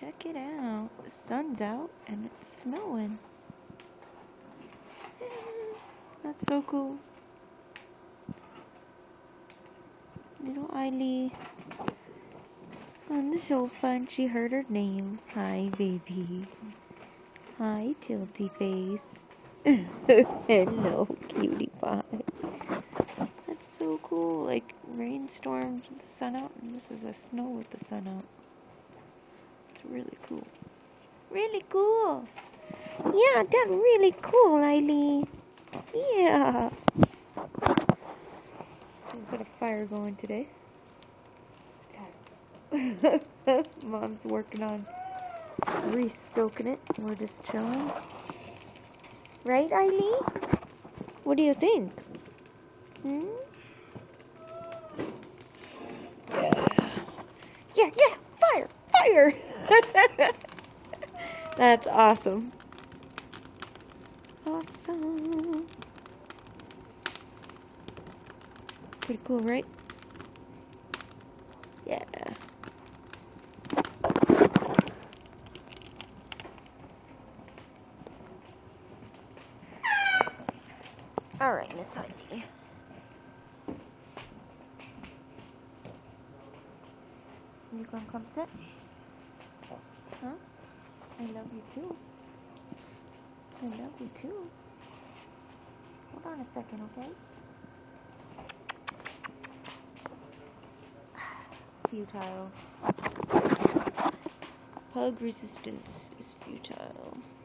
Check it out. The sun's out and it's snowing. That's so cool. Little Ai-Li on the sofa, and she heard her name. Hi, baby. Hi, tilty face. Hello, cutie pie. That's so cool. Like rainstorms with the sun out, and this is a snow with the sun out. It's really cool. Really cool. Yeah, that's really cool, Ai-Li. Yeah. We've got a fire going today. Mom's working on re-stoking it. We're just chilling. Right, Ai-Li? What do you think? Hmm? Yeah, fire! That's awesome. Awesome. Pretty cool, right? Yeah. All right, Miss Ai-Li. You gonna come sit? Huh? I love you too. I love you too. Hold on a second, okay? Futile. Pug resistance is futile.